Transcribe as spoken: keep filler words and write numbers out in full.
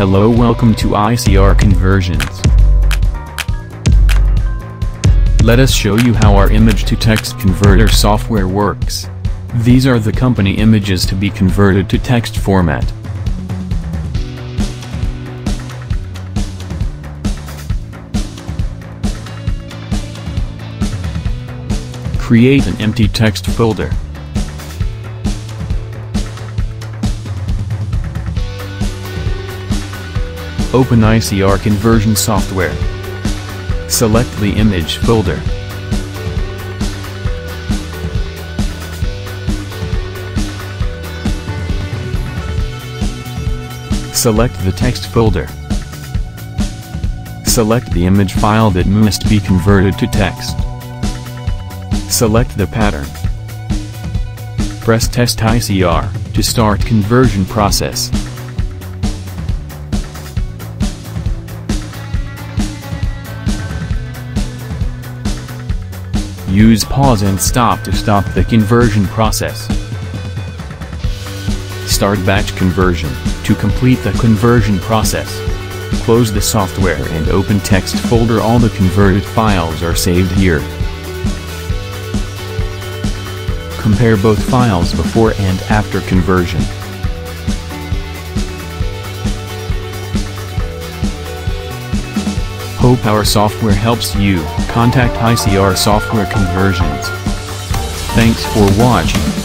Hello, welcome to I C R Conversions. Let us show you how our image-to-text converter software works. These are the company images to be converted to text format. Create an empty text folder. Open I C R Conversion Software. Select the image folder. Select the text folder. Select the image file that must be converted to text. Select the pattern. Press Test I C R to start conversion process. Use pause and stop to stop the conversion process. Start batch conversion to complete the conversion process. Close the software and open text folder. All the converted files are saved here. Compare both files before and after conversion. Hope our software helps you. Contact I C R Software Conversions. Thanks for watching.